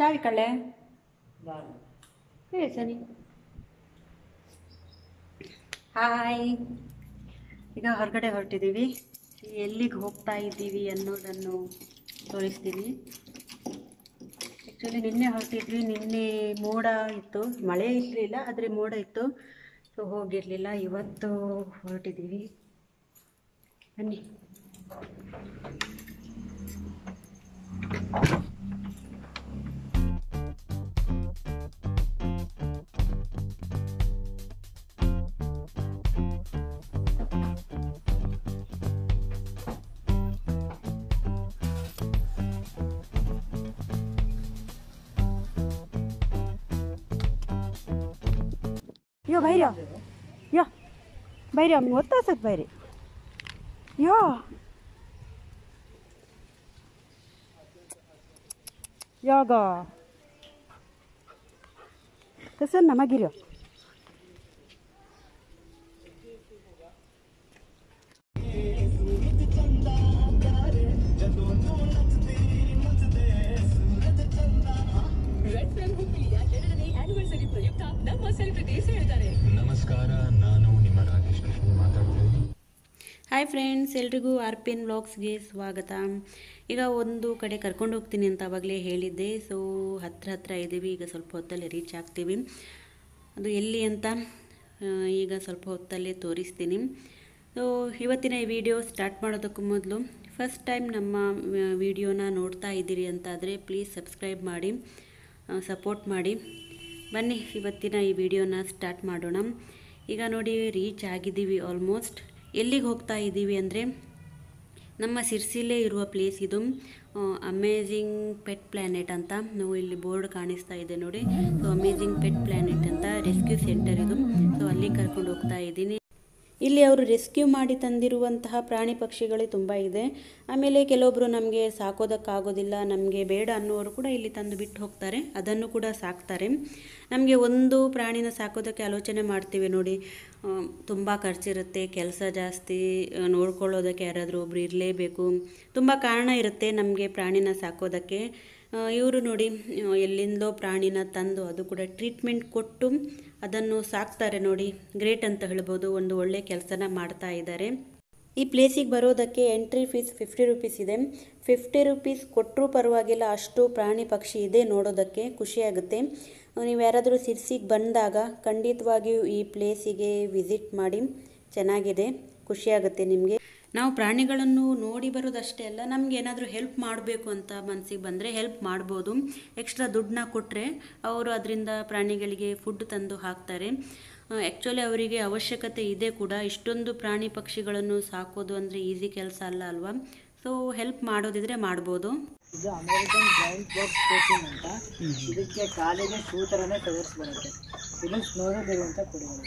चाय कले ये सनी हाय ಈಗ ಹೊರಗಡೆ ಹೊರಟಿದೀವಿ ಎಲ್ಲಿಗೆ ಹೋಗ್ತಾ ಇದ್ದೀವಿ ಅನ್ನೋದನ್ನು ತೋರಿಸ್ತೀವಿ एक्चुअली ನಿನ್ನೆ ಹೊರಟಿದ್ವಿ ನಿನ್ನೆ ಮೋಡ ಇತ್ತು ಮಳೆ ಇರಲಿಲ್ಲ ಆದರೆ ಮೋಡ ಇತ್ತು ಸೋ ಹೋಗಿರಲಿಲ್ಲ ಇವತ್ತು ಹೊರಟಿದೀವಿ ಬನ್ನಿ यो भाई यो भाई हम होता सक भाई यो योगा कैसे नमा गिरो ಹಾಯ್ ಫ್ರೆಂಡ್ಸ್ ಎಲ್ರಿಗೂ RPN ವ್ಲಾಗ್ಸ್ಗೆ ಸ್ವಾಗತ ಈಗ ಒಂದು ಕಡೆ ಕರ್ಕೊಂಡು ಹೋಗ್ತೀನಿ ಅಂತ ಆವಾಗಲೇ ಹೇಳಿದ್ದೆ ಸೋ ಹತ್ರ ಇದ್ದೀವಿ ಈಗ ಸ್ವಲ್ಪ ಹೊತ್ತಲ್ಲಿ ರೀಚ್ ಆಗ್ತೀವಿ ಅದು ಎಲ್ಲಿ ಅಂತ ಈಗ ಸ್ವಲ್ಪ ಹೊತ್ತಲ್ಲಿ ತೋರಿಸ್ತೀನಿ ಸೋ ಇವತ್ತಿನ ಈ ವಿಡಿಯೋ ಸ್ಟಾರ್ಟ್ ಮಾಡೋದಕ್ಕೂ ಮೊದಲು ಫಸ್ಟ್ ಟೈಮ್ ನಮ್ಮ ವಿಡಿಯೋನ ನೋಡ್ತಾ ಇದ್ದೀರಿ ಅಂತಾದರೆ ಪ್ಲೀಸ್ ಸಬ್ಸ್ಕ್ರೈಬ್ ಮಾಡಿ ಸಪೋರ್ಟ್ ಮಾಡಿ ಬನ್ನಿ ಇವತ್ತಿನ ಈ ವಿಡಿಯೋನ ಸ್ಟಾರ್ಟ್ ಮಾಡೋಣ ಈಗ ನೋಡಿ ರೀಚ್ ಆಗಿದ್ದೀವಿ ಆಲ್ಮೋಸ್ಟ್ ಎಲ್ಲಿಗೆ ಹೋಗ್ತಾ ಇದ್ದೀವಿ ಅಂದರೆ ನಮ್ಮ ಸಿರ್ಸಿಲೇ ಇರುವ ಪ್ಲೇಸ್ ಇದು ಅಮೇಜಿಂಗ್ ಪೆಟ್ ಪ್ಲಾನೆಟ್ ಅಂತ ನಾವು ಇಲ್ಲಿ ಬೋರ್ಡ್ ಕಾಣಿಸ್ತಾ ಇದೆ ನೋಡಿ ಸೊ ಅಮೇಜಿಂಗ್ ಪೆಟ್ ಪ್ಲಾನೆಟ್ ಅಂತ ರೆಸ್ಕ್ಯೂ ಸೆಂಟರ್ ಇದು ಸೊ ಅಲ್ಲಿ ಕರ್ಕೊಂಡು ಹೋಗ್ತಾ ಇದ್ದೀನಿ ಇಲ್ಲಿ ಅವರು ರೆಸ್ಕ್ಯೂ ಮಾಡಿ ತಂದಿರುವಂತಹ ಪ್ರಾಣಿ ಪಕ್ಷಿಗಳೇ ತುಂಬ ಇದೆ ಆಮೇಲೆ ಕೆಲವೊಬ್ಬರು ನಮಗೆ ಸಾಕೋದಕ್ಕಾಗೋದಿಲ್ಲ ನಮಗೆ ಬೇಡ ಅನ್ನೋರು ಕೂಡ ಇಲ್ಲಿ ತಂದು ಬಿಟ್ಟು ಹೋಗ್ತಾರೆ ಅದನ್ನು ಕೂಡ ಸಾಕ್ತಾರೆ ನಮಗೆ ಒಂದು ಪ್ರಾಣಿನ ಸಾಕೋದಕ್ಕೆ ಆಲೋಚನೆ ಮಾಡ್ತೀವಿ ನೋಡಿ ತುಂಬ ಖರ್ಚಿರುತ್ತೆ ಕೆಲಸ ಜಾಸ್ತಿ ನೋಡ್ಕೊಳ್ಳೋದಕ್ಕೆ ಯಾರಾದರೂ ಒಬ್ರು ಇರಲೇಬೇಕು ತುಂಬ ಕಾರಣ ಇರುತ್ತೆ ನಮಗೆ ಪ್ರಾಣಿನ ಸಾಕೋದಕ್ಕೆ ಇವರು ನೋಡಿ ಎಲ್ಲಿಂದಲೋ ಪ್ರಾಣಿನ ತಂದು ಅದು ಕೂಡ ಟ್ರೀಟ್ಮೆಂಟ್ ಕೊಟ್ಟು ಅದನ್ನು ಸಾಕ್ತಾರೆ ನೋಡಿ ಗ್ರೇಟ್ ಅಂತ ಹೇಳ್ಬೋದು ಒಂದು ಒಳ್ಳೆ ಕೆಲಸನ ಮಾಡ್ತಾ ಇದ್ದಾರೆ ಈ ಪ್ಲೇಸಿಗೆ ಬರೋದಕ್ಕೆ ಎಂಟ್ರಿ ಫೀಸ್ 50 ರೂಪೀಸ್ ಇದೆ 50 ರೂಪೀಸ್ ಕೊಟ್ಟರೂ ಪರವಾಗಿಲ್ಲ ಅಷ್ಟು ಪ್ರಾಣಿ ಪಕ್ಷಿ ಇದೆ ನೋಡೋದಕ್ಕೆ ಖುಷಿಯಾಗುತ್ತೆ ನೀವು ಯಾರಾದರೂ ಸಿರ್ಸಿಗೆ ಬಂದಾಗ ಖಂಡಿತವಾಗಿಯೂ ಈ ಪ್ಲೇಸಿಗೆ ವಿಸಿಟ್ ಮಾಡಿ ಚೆನ್ನಾಗಿದೆ ಖುಷಿಯಾಗುತ್ತೆ ನಿಮಗೆ ನಾವು ಪ್ರಾಣಿಗಳನ್ನು ನೋಡಿ ಬರೋದಷ್ಟೇ ಅಲ್ಲ ನಮಗೆ ಏನಾದರೂ ಹೆಲ್ಪ್ ಮಾಡಬೇಕು ಅಂತ ಮನಸ್ಸಿಗೆ ಬಂದರೆ ಹೆಲ್ಪ್ ಮಾಡ್ಬೋದು ಎಕ್ಸ್ಟ್ರಾ ದುಡ್ಡನ್ನ ಕೊಟ್ಟರೆ ಅವರು ಅದರಿಂದ ಪ್ರಾಣಿಗಳಿಗೆ ಫುಡ್ ತಂದು ಹಾಕ್ತಾರೆ ಆ್ಯಕ್ಚುಲಿ ಅವರಿಗೆ ಅವಶ್ಯಕತೆ ಇದೆ ಕೂಡ ಇಷ್ಟೊಂದು ಪ್ರಾಣಿ ಪಕ್ಷಿಗಳನ್ನು ಸಾಕೋದು ಅಂದರೆ ಈಸಿ ಕೆಲಸ ಅಲ್ಲ ಅಲ್ವಾ ಸೊ ಹೆಲ್ಪ್ ಮಾಡೋದಿದ್ರೆ ಮಾಡ್ಬೋದು ಇದು ಅಮೇರಿಕನ್ ಜೈಂಟ್ ಬಾಕ್ಸ್ ಕೋಟಿಂಗ್ ಅಂತ ಇದಕ್ಕೆ ಕಾಲಿಗೆ ಶೂ ಥರನೇ ಕವರ್ಸ್ ಬರುತ್ತೆ ಇದು ಸ್ನೋಗೆ ಬರುವಂಥ ಕೊಡುಗೆ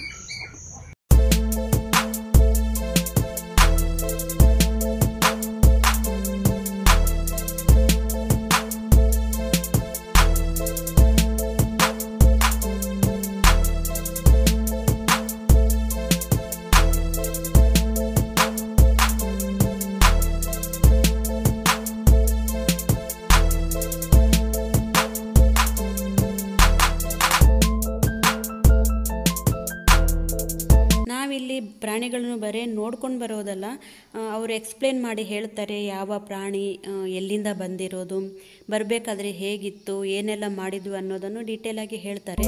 ಪ್ರಾಣಿಗಳನ್ನು ಬರೇ ನೋಡ್ಕೊಂಡು ಬರೋದಲ್ಲ ಅವರು ಎಕ್ಸ್ಪ್ಲೇನ್ ಮಾಡಿ ಹೇಳ್ತಾರೆ ಯಾವ ಪ್ರಾಣಿ ಎಲ್ಲಿಂದ ಬಂದಿರೋದು ಬರಬೇಕಾದ್ರೆ ಹೇಗಿತ್ತು ಏನೆಲ್ಲ ಮಾಡಿದ್ವು ಅನ್ನೋದನ್ನು ಡೀಟೇಲ್ ಆಗಿ ಹೇಳ್ತಾರೆ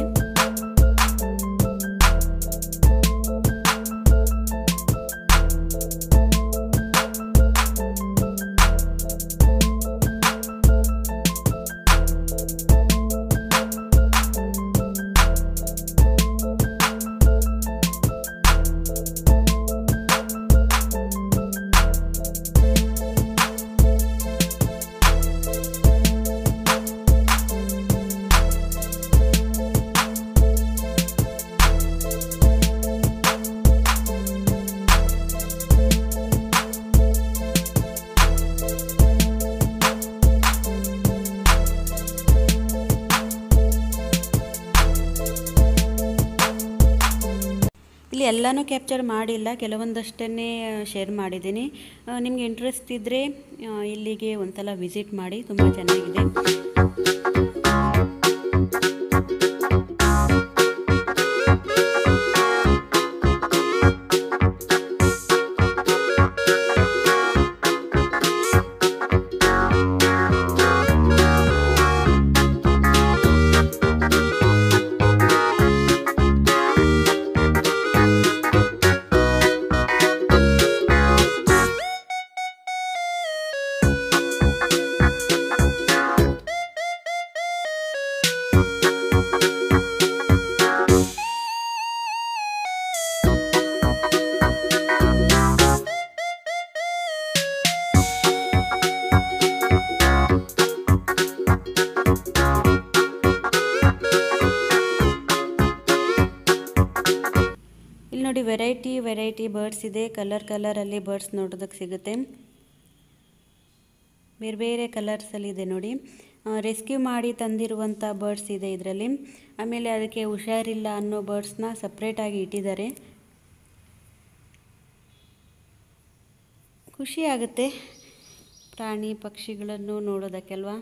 ಇಲ್ಲಿ ಎಲ್ಲನೂ ಕ್ಯಾಪ್ಚರ್ ಮಾಡಿಲ್ಲ ಕೆಲವೊಂದಷ್ಟನ್ನೇ ಶೇರ್ ಮಾಡಿದ್ದೀನಿ ನಿಮಗೆ ಇಂಟ್ರೆಸ್ಟ್ ಇದ್ದರೆ ಇಲ್ಲಿಗೆ ಒಂದ್ಸಲ ವಿಸಿಟ್ ಮಾಡಿ ತುಂಬ ಚೆನ್ನಾಗಿದೆ ವೆರೈಟಿ ಬರ್ಡ್ಸ್ ಇದೆ. ಕಲರ್ ಅಲ್ಲಿ ಬರ್ಡ್ಸ್ ನೋಡೋದಕ್ಕೆ ಸಿಗುತ್ತೆ. ಬೇರೆ ಬೇರೆ ಕಲರ್ಸ್ ಅಲ್ಲಿ ಇದೆ ನೋಡಿ. ರೆಸ್ಕ್ಯೂ ಮಾಡಿ ತಂದಿರುವಂತ ಬರ್ಡ್ಸ್ ಇದೆ ಇದರಲ್ಲಿ. ಆಮೇಲೆ ಅದಕ್ಕೆ ಹುಷಾರಿಲ್ಲ ಅನ್ನೋ ಬರ್ಡ್ಸ್ ನ ಸೆಪರೇಟ್ ಆಗಿ ಇಟ್ಟಿದ್ದಾರೆ. ಖುಷಿ ಆಗುತ್ತೆ ಪ್ರಾಣಿ ಪಕ್ಷಿಗಳನ್ನು ನೋಡೋದಕ್ಕೆ ಅಲ್ವಾ.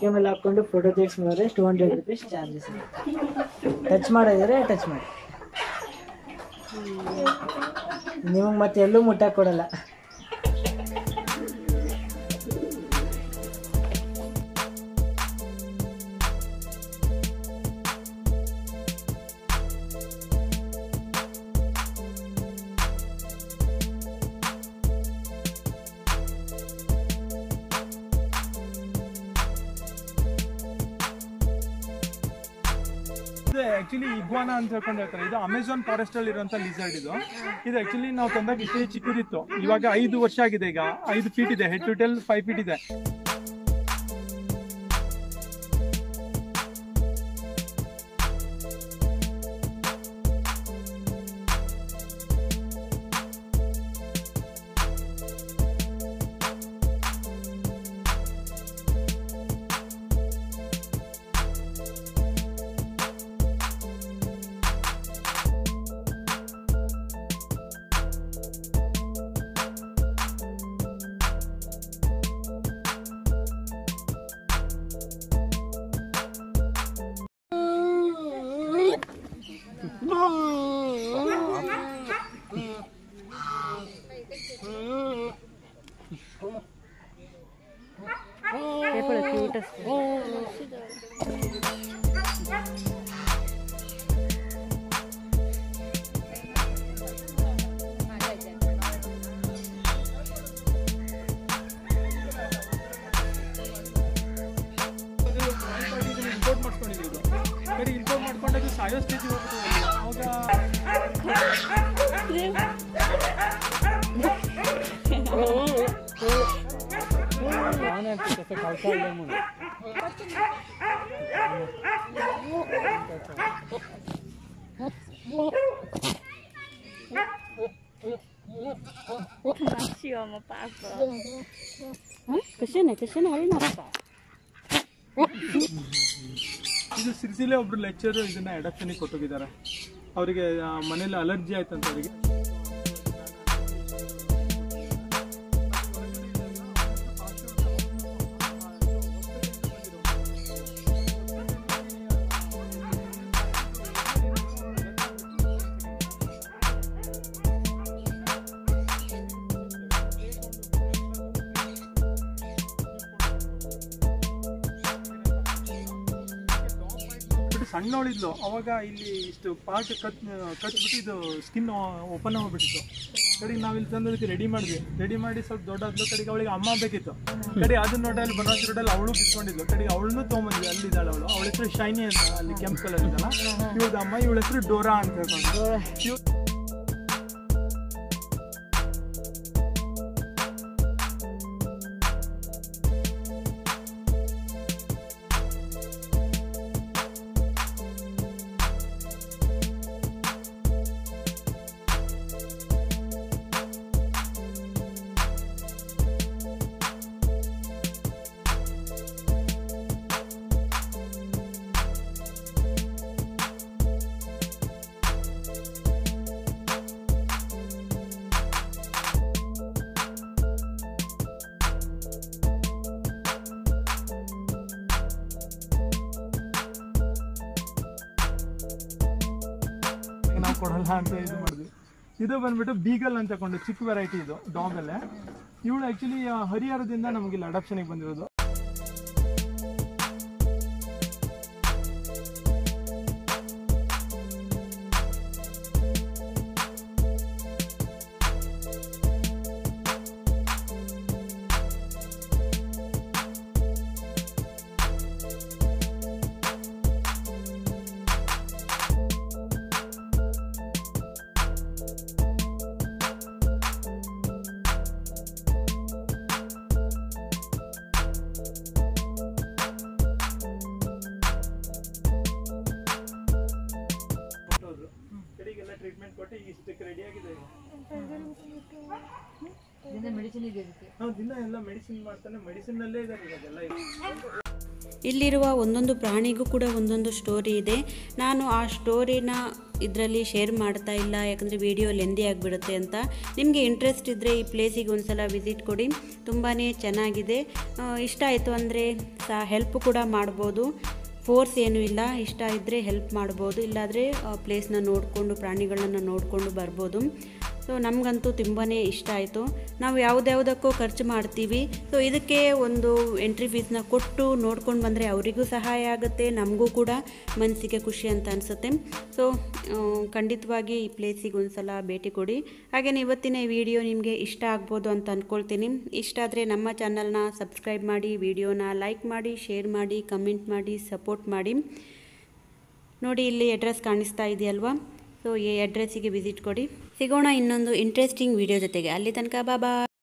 कैम हाकु फोटो तेज 200 रुपीस चार्जेस टच मत्तेलू मुट्टा कोडल्ल ಆಕ್ಚುಲಿ ಇಗ್ವಾನ ಅಂತ ಹೇಳ್ಕೊಂಡು ಹೇಳ್ತಾರೆ. ಇದು ಅಮೆಜಾನ್ ಫಾರೆಸ್ಟ್ ಅಲ್ಲಿ ಇರುವಂತ ಲಿಸರ್ಡ್. ಇದು ಆಕ್ಚುಲಿ ನಾವು ತಂದಾಗ ಇಷ್ಟೇ ಚಿಕ್ಕದಿತ್ತು, ಇವಾಗ 5 ವರ್ಷ ಆಗಿದೆ. ಈಗ 5 ಫೀಟ್ ಇದೆ, ಹೆಡ್ ಟು ಟೆಲ್ 5 ಫೀಟ್ ಇದೆ. ಇದು ಸಿರಿಸಿಲೆ ಒಬ್ರು ಲೆಕ್ಚರ್ ಇದನ್ನ ಅಡಾಪ್ಷನ್ ಕೊಟ್ಟೋಗಿದ್ದಾರೆ. ಅವರಿಗೆ ಮನೇಲಿ ಅಲರ್ಜಿ ಆಯ್ತಂತ ಅವರಿಗೆ. ಸಣ್ಣವಳಿದ್ಲು ಅವಾಗ ಇಲ್ಲಿ ಇಷ್ಟು ಪಾರ್ಟ್ ಕಟ್ಬಿಟ್ಟು ಇದು ಸ್ಕಿನ್ ಓಪನ್ ಆಗಿಬಿಟ್ಟಿತ್ತು. ಕಡೆಗೆ ನಾವಿಲ್ಲಿ ತಂದೋದಕ್ಕೆ ರೆಡಿ ಮಾಡಿದ್ವಿ. ರೆಡಿ ಮಾಡಿ ಸ್ವಲ್ಪ ದೊಡ್ಡಾದ್ಲು. ಕಡೆಗೆ ಅವಳಿಗೆ ಅಮ್ಮ ಬೇಕಿತ್ತು. ಕಡೆ ಅದನ್ನ ನೋಡಲ್ಲಿ ಬನವಾಜಿ ರೋಡಲ್ಲಿ ಅವಳು ಬಿಟ್ಕೊಂಡಿದ್ಲು. ಕಡೆಗೆ ಅವಳನ್ನು ತೊಗೊಂಬಂದ್ವಿ. ಅಲ್ಲಿ ಇದ್ದಾಳೆ ಅವಳು. ಅವಳ ಹೆಸರು ಶೈನಿ ಅಂತ, ಅಲ್ಲಿ ಕೆಂಪು ಕಲರ್ ಇದಲ್ಲ ಇವಳ ಅಮ್ಮ. ಇವಳ ಹೆಸರು ಡೋರಾ ಅಂತ ಹೇಳ್ಕೊಂಡು. ನಾವು ಕೊಡಲ್ಲ ಅಂತ ಇದು ಮಾಡಿದ್ವಿ. ಇದು ಬಂದ್ಬಿಟ್ಟು ಬೀಗಲ್ ಅಂತ ತಗೊಂಡು ಚಿಕ್ಕ ವೆರೈಟಿ ಇದು ಡಾಗಲ್ಲೇ. ಇವಳು ಆ್ಯಕ್ಚುಲಿ ಹರಿಹರದಿಂದ ನಮಗಿಲ್ಲಿ ಅಡಾಪ್ಷನಿಗೆ ಬಂದಿರೋದು. ಟ್ರೀಟ್ಮೆಂಟ್ ಕೊಟ್ಟು ಇಷ್ಟಕ್ಕೆ ರೆಡಿ ಆಗಿದೆ. ದಿನ ಎಲ್ಲ ಮೆಡಿಸಿನ್ ಮಾಡ್ತಾನೆ, ಮೆಡಿಸಿನ್ ಅಲ್ಲೇ ಇದೆ ಇವಾಗೆಲ್ಲ. ಇಲ್ಲಿರುವ ಒಂದೊಂದು ಪ್ರಾಣಿಗೂ ಕೂಡ ಒಂದೊಂದು ಸ್ಟೋರಿ ಇದೆ. ನಾನು ಆ ಸ್ಟೋರಿನ ಇದರಲ್ಲಿ ಶೇರ್ ಮಾಡ್ತಾ ಇಲ್ಲ, ಯಾಕಂದರೆ ವಿಡಿಯೋ ಲೆಂದಿ ಆಗಿಬಿಡುತ್ತೆ ಅಂತ. ನಿಮಗೆ ಇಂಟ್ರೆಸ್ಟ್ ಇದ್ದರೆ ಈ ಪ್ಲೇಸಿಗೆ ಒಂದು ಸಲ ವಿಸಿಟ್ ಕೊಡಿ, ತುಂಬಾ ಚೆನ್ನಾಗಿದೆ. ಇಷ್ಟ ಆಯಿತು ಅಂದರೆ ಹೆಲ್ಪ್ ಕೂಡ ಮಾಡ್ಬೋದು, ಫೋರ್ಸ್ ಏನೂ ಇಲ್ಲ. ಇಷ್ಟ ಇದ್ದರೆ ಹೆಲ್ಪ್ ಮಾಡ್ಬೋದು, ಇಲ್ಲಾದರೆ ಪ್ಲೇಸ್ನ ನೋಡಿಕೊಂಡು ಪ್ರಾಣಿಗಳನ್ನ ನೋಡಿಕೊಂಡು ಬರ್ಬೋದು. ಸೊ ನಮಗಂತೂ ತುಂಬಾ ಇಷ್ಟ ಆಯಿತು. ನಾವು ಯಾವುದ್ಯಾವುದಕ್ಕೂ ಖರ್ಚು ಮಾಡ್ತೀವಿ, ಸೊ ಇದಕ್ಕೆ ಒಂದು ಎಂಟ್ರಿ ಫೀಸ್ನ ಕೊಟ್ಟು ನೋಡ್ಕೊಂಡು ಬಂದರೆ ಅವರಿಗೂ ಸಹಾಯ ಆಗುತ್ತೆ, ನಮಗೂ ಕೂಡ ಮನಸ್ಸಿಗೆ ಖುಷಿ ಅಂತ ಅನಿಸುತ್ತೆ. ಸೊ ಖಂಡಿತವಾಗಿ ಈ ಪ್ಲೇಸಿಗೆ ಒಂದು ಸಲ ಭೇಟಿ ಕೊಡಿ. ಹಾಗೆಯೇ ಇವತ್ತಿನ ಈ ವಿಡಿಯೋ ನಿಮಗೆ ಇಷ್ಟ ಆಗ್ಬೋದು ಅಂತ ಅಂದ್ಕೊಳ್ತೀನಿ. ಇಷ್ಟ ಆದರೆ ನಮ್ಮ ಚಾನಲ್ನ ಸಬ್ಸ್ಕ್ರೈಬ್ ಮಾಡಿ, ವಿಡಿಯೋನ ಲೈಕ್ ಮಾಡಿ, ಶೇರ್ ಮಾಡಿ, ಕಮೆಂಟ್ ಮಾಡಿ, ಸಪೋರ್ಟ್ ಮಾಡಿ. ನೋಡಿ ಇಲ್ಲಿ ಅಡ್ರೆಸ್ ಕಾಣಿಸ್ತಾ ಇದೆಯಲ್ವಾ, ಸೊ ಈ ಅಡ್ರೆಸ್ಸಿಗೆ ವಿಸಿಟ್ ಕೊಡಿ. ಸಿಗೋಣ ಇನ್ನೊಂದು ಇಂಟ್ರೆಸ್ಟಿಂಗ್ ವಿಡಿಯೋ ಜೊತೆಗೆ. ಅಲ್ಲಿ ತನಕ ಬಾಬಾ.